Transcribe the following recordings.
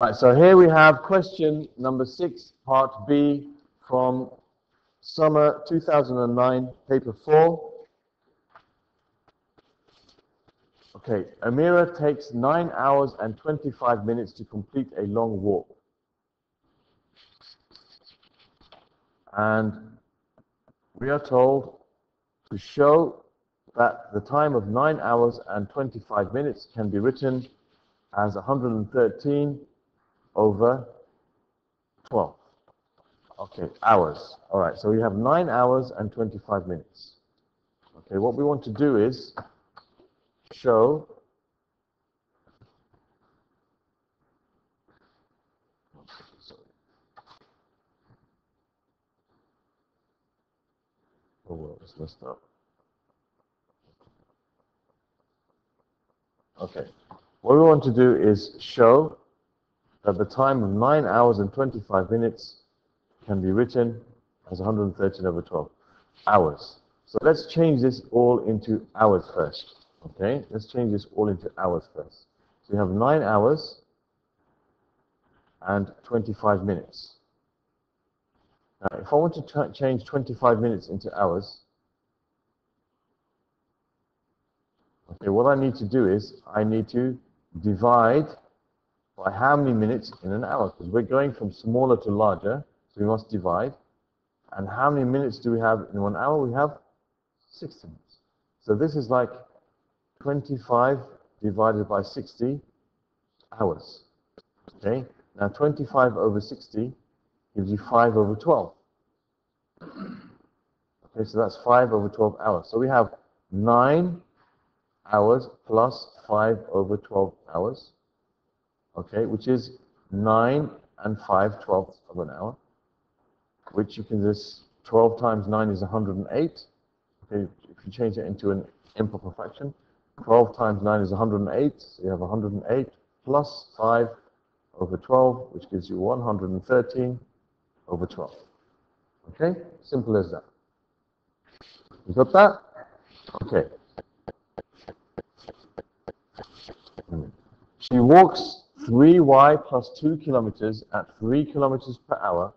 All right, so here we have question number 6, part B, from summer 2009, paper 4. Okay, Amira takes 9 hours and 25 minutes to complete a long walk. And we are told to show that the time of 9 hours and 25 minutes can be written as 113/12. Okay, hours. All right, so we have 9 hours and 25 minutes. Okay, what we want to do is show it's messed up. Okay, what we want to do is show that the time of 9 hours and 25 minutes can be written as 113/12 hours. So let's change this all into hours first. Okay, let's change this all into hours first. So we have 9 hours and 25 minutes. Now, if I want to change 25 minutes into hours, okay, what I need to do is I need to divide by how many minutes in an hour, because we're going from smaller to larger, so we must divide. And how many minutes do we have in 1 hour? We have 60 minutes. So this is like 25 divided by 60 hours. Okay, now 25 over 60 gives you 5/12. Okay, so that's 5/12 hours. So we have 9 hours plus 5/12 hours, okay, which is 9 and 5/12 of an hour, which you can just 12 times 9 is 108. Okay, if you change it into an improper fraction, 12 times 9 is 108, so you have 108 plus 5/12, which gives you 113/12. Okay, simple as that. You got that? Okay. She walks 3y plus 2 kilometers at 3 kilometers per hour,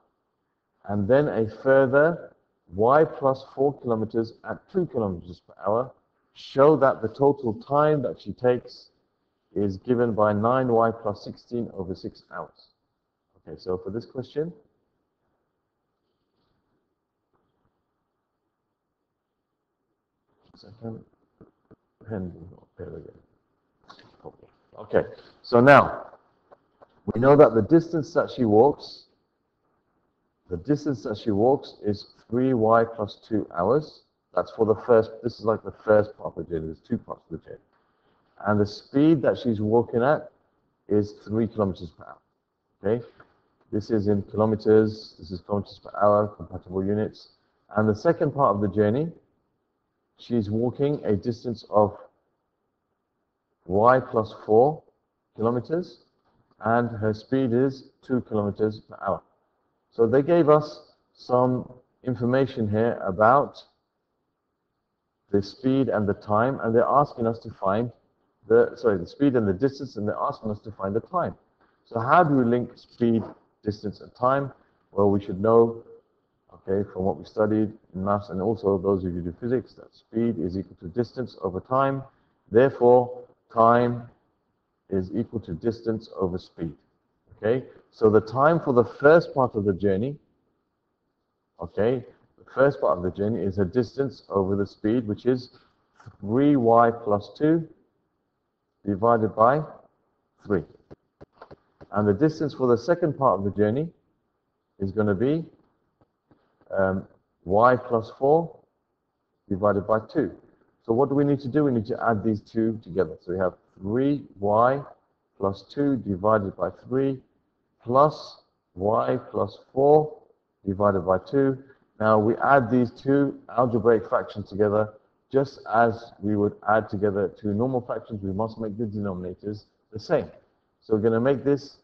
and then a further y plus 4 kilometers at 2 kilometers per hour. Show that the total time that she takes is given by 9y plus 16 over 6 hours. Okay, so for this question, okay, so now we know that the distance that she walks is 3y plus 2 hours. That's for the first, this is like the first part of the chain, there's 2 parts of the chain. And the speed that she's walking at is 3 kilometers per hour. Okay, this is in kilometers, this is kilometers per hour, compatible units. And the second part of the journey, she's walking a distance of y plus 4 kilometers, and her speed is 2 kilometers per hour. So they gave us some information here about the speed and the time, and they're asking us to find the speed and the distance, and they're asking us to find the time. So how do we link speed, distance, and time? Well, we should know, okay, from what we studied in maths, and also those of you who do physics, that speed is equal to distance over time. Therefore, time is equal to distance over speed. Okay, so the time for the first part of the journey, okay, the first part of the journey is a distance over the speed, which is 3y plus 2 divided by 3. And the distance for the second part of the journey is going to be y plus 4 divided by 2. So what do we need to do? We need to add these two together. So we have 3y plus 2 divided by 3 plus y plus 4 divided by 2. Now we add these two algebraic fractions together, just as we would add together two normal fractions. We must make the denominators the same. So we're going to make this,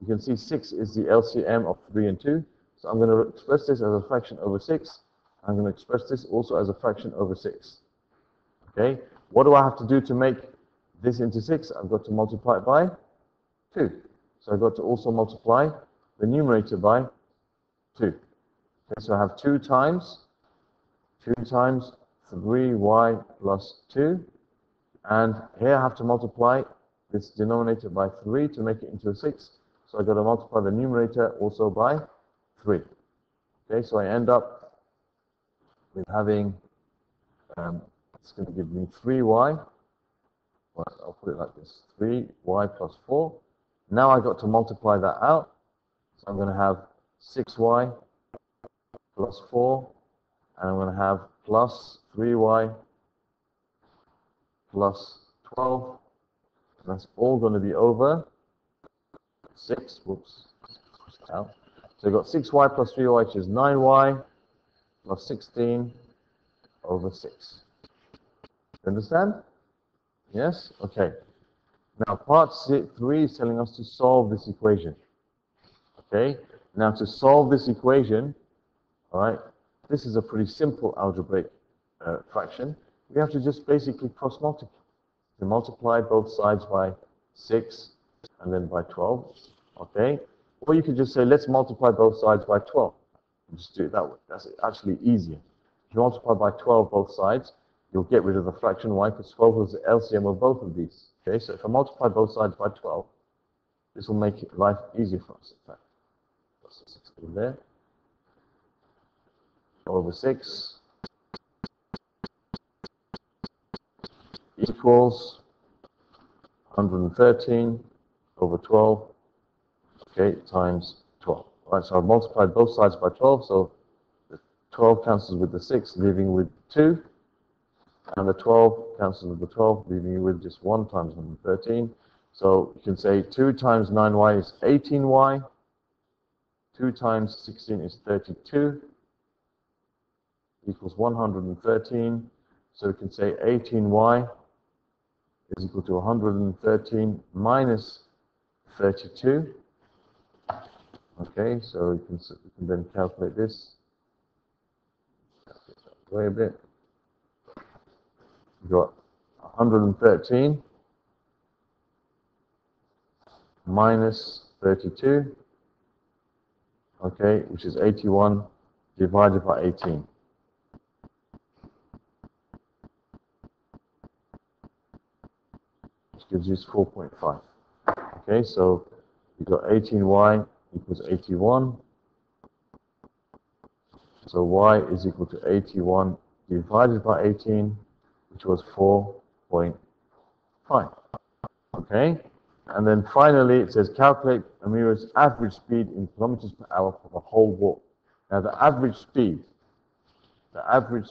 you can see 6 is the LCM of 3 and 2. So I'm going to express this as a fraction over 6. I'm going to express this also as a fraction over 6. Okay, what do I have to do to make this into 6? I've got to multiply it by 2. So I've got to also multiply the numerator by 2. Okay, so I have 2 times 3y plus 2. And here I have to multiply this denominator by 3 to make it into a 6. So I've got to multiply the numerator also by 3. Okay, so I end up with having, it's going to give me 3y. Well, I'll put it like this, 3y plus 4. Now I've got to multiply that out. So I'm going to have 6y plus 4. And I'm going to have plus 3y plus 12. And that's all going to be over 6. Whoops. Out. So you've got 6y plus 3y, which is 9y plus 16 over 6. You understand? Yes? Okay. Now, part 3 is telling us to solve this equation. Okay? Now, to solve this equation, all right, this is a pretty simple algebraic fraction. We have to just basically cross-multiply. We multiply both sides by 6 and then by 12, okay? Or you could just say, let's multiply both sides by 12. You just do it that way. That's actually easier. If you multiply by 12 both sides, you'll get rid of the fraction y, because 12 is the LCM of both of these. Okay, so if I multiply both sides by 12, this will make life easier for us. In fact, plus 16 there, over 6, equals 113 over 12, okay, times 12. All right, so I've multiplied both sides by 12, so the 12 cancels with the 6, leaving with 2. And the 12 cancels with the 12, leaving you with just 1 times 113. So you can say 2 times 9y is 18y. 2 times 16 is 32. Equals 113. So we can say 18y is equal to 113 minus 32. Okay, so we can then calculate this. Way a bit. We've got 113 minus 32, okay, which is 81 divided by 18. Which gives you 4.5. Okay, so we've got 18y equals 81. So y is equal to 81 divided by 18. Which was 4.5. Okay? And then finally it says calculate Amira's average speed in kilometers per hour for the whole walk. Now the average speed is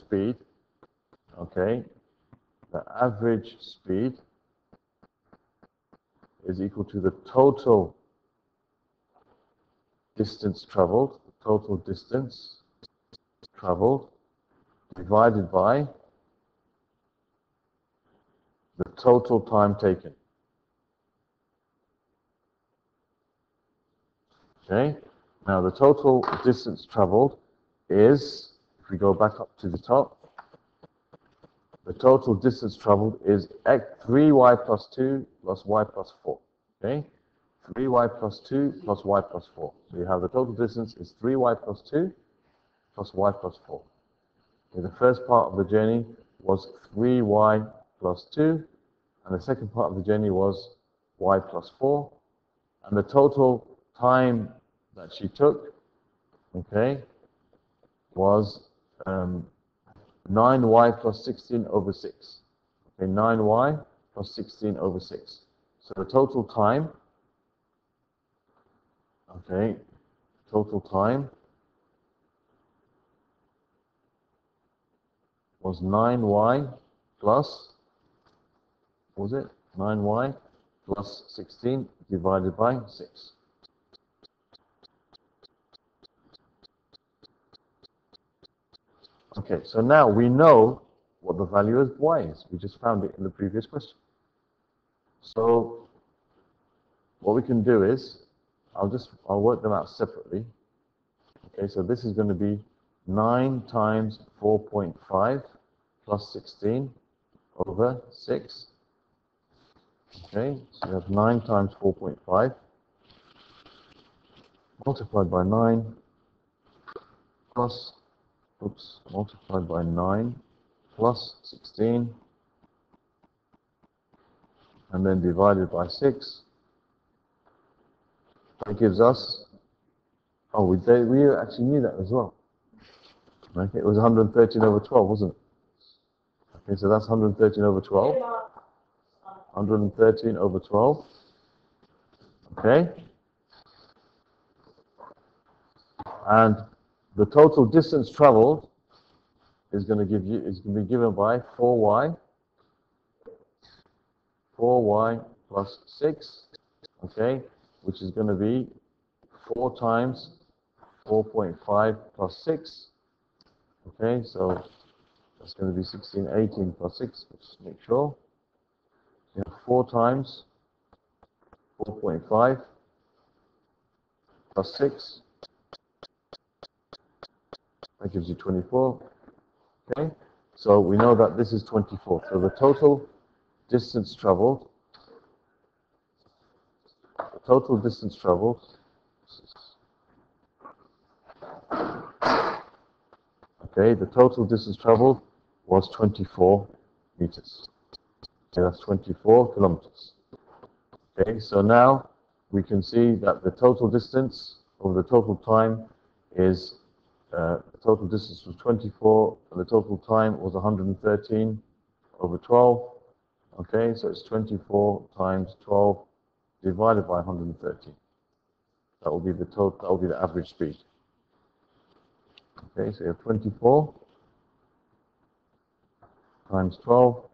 equal to the total distance traveled, divided by the total time taken. Okay, now the total distance traveled is, if we go back up to the top, the total distance traveled is 3y plus 2 plus y plus 4. Okay, 3y plus 2 plus y plus 4. So you have the total distance is 3y plus 2 plus y plus 4. Okay, the first part of the journey was 3y plus 2, and the second part of the journey was y plus 4, and the total time that she took, okay, was 9y plus 16 over 6. Okay, 9y plus 16 over 6. So the total time, okay, was 9y plus, what was it? 9y plus 16 divided by 6. Okay, so now we know what the value of y is. We just found it in the previous question. So what we can do is, I'll work them out separately. Okay, so this is going to be 9 times 4.5 plus 16 over 6. Okay, so you have 9 times 4.5 multiplied by 9 plus, multiplied by 9 plus 16, and then divided by 6. That gives us, oh, we actually knew that as well. Okay, it was 113 over 12, wasn't it? Okay, so that's 113 over 12. 113 over 12. Okay. And the total distance traveled is going to give you, is going to be given by 4y. 4y plus 6, okay, which is going to be 4 times 4.5 plus 6. Okay, so that's going to be 16, 18 plus 6, let's make sure. You have 4 times 4.5 plus 6. That gives you 24. Okay, so we know that this is 24. So the total distance traveled, okay, the total distance traveled was 24 meters. Okay, that's 24 kilometers. Okay, so now we can see that the total distance over the total time is, the total distance was 24, and the total time was 113 over 12. Okay, so it's 24 times 12 divided by 113. That will be the total, that will be the average speed. Okay, so you have 24 times 12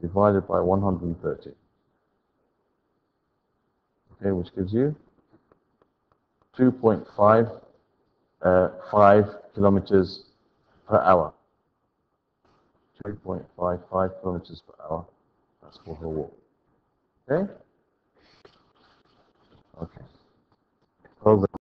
divided by 130. Okay, which gives you 2.55 kilometers per hour. 3.55 kilometers per hour. That's for her walk. Okay? Okay. Program.